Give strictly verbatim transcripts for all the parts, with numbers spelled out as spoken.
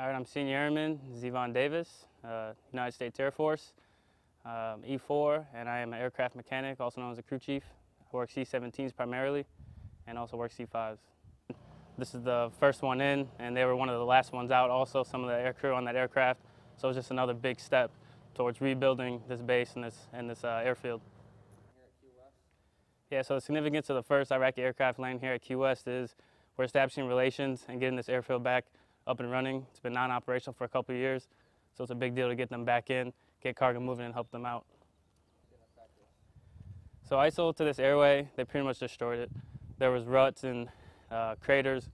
All right, I'm Senior Airman Zevon Davis, uh, United States Air Force, um, E four, and I am an aircraft mechanic, also known as a crew chief. I work C seventeens primarily, and also work C fives. This is the first one in, and they were one of the last ones out also, some of the air crew on that aircraft, so it's just another big step towards rebuilding this base and this, and this uh, airfield. Yeah, so the significance of the first Iraqi aircraft landing here at Qayyarah West is we're establishing relations and getting this airfield back up and running. It's been non-operational for a couple of years, so it's a big deal to get them back in, get cargo moving, and help them out. So I S I L to this airway, they pretty much destroyed it. There was ruts and uh, craters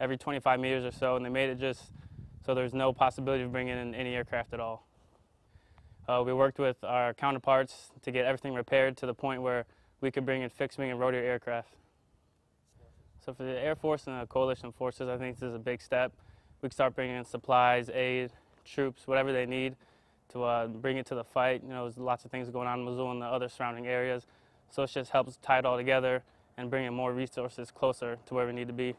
every twenty-five meters or so, and they made it just so there's no possibility of bringing in any aircraft at all. Uh, we worked with our counterparts to get everything repaired to the point where we could bring in fixed-wing and rotary aircraft. So for the Air Force and the coalition forces, I think this is a big step. We can start bringing in supplies, aid, troops, whatever they need to uh, bring it to the fight. You know, there's lots of things going on in Mosul and the other surrounding areas. So it just helps tie it all together and bring in more resources closer to where we need to be.